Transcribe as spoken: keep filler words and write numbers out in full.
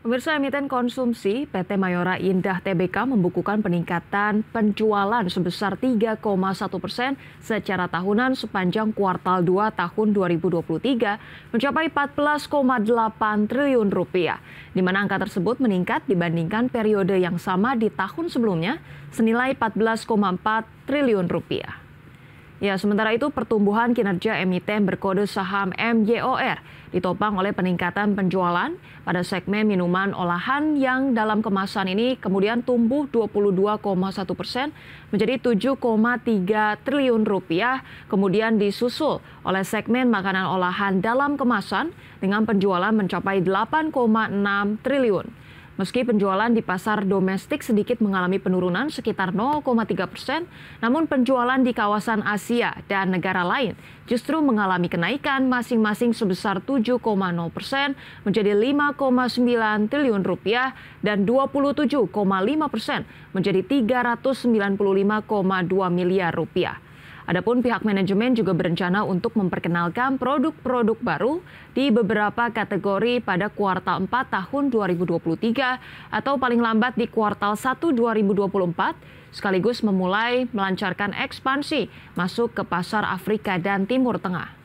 Pemirsa, emiten konsumsi P T Mayora Indah T B K membukukan peningkatan penjualan sebesar tiga koma satu persen secara tahunan sepanjang kuartal dua tahun dua ribu dua puluh tiga mencapai empat belas koma delapan triliun rupiah, di mana angka tersebut meningkat dibandingkan periode yang sama di tahun sebelumnya senilai empat belas koma empat triliun rupiah. Ya, sementara itu pertumbuhan kinerja emiten berkode saham M Y O R ditopang oleh peningkatan penjualan pada segmen minuman olahan yang dalam kemasan ini kemudian tumbuh dua puluh dua koma satu persen menjadi tujuh koma tiga triliun rupiah, kemudian disusul oleh segmen makanan olahan dalam kemasan dengan penjualan mencapai delapan koma enam triliun. Meski penjualan di pasar domestik sedikit mengalami penurunan sekitar nol koma tiga persen, namun penjualan di kawasan Asia dan negara lain justru mengalami kenaikan masing-masing sebesar tujuh koma nol persen menjadi lima koma sembilan triliun rupiah dan dua puluh tujuh koma lima persen menjadi tiga ratus sembilan puluh lima koma dua miliar rupiah. Adapun pihak manajemen juga berencana untuk memperkenalkan produk-produk baru di beberapa kategori pada kuartal empat tahun dua ribu dua puluh tiga atau paling lambat di kuartal satu dua ribu dua puluh empat, sekaligus memulai melancarkan ekspansi masuk ke pasar Afrika dan Timur Tengah.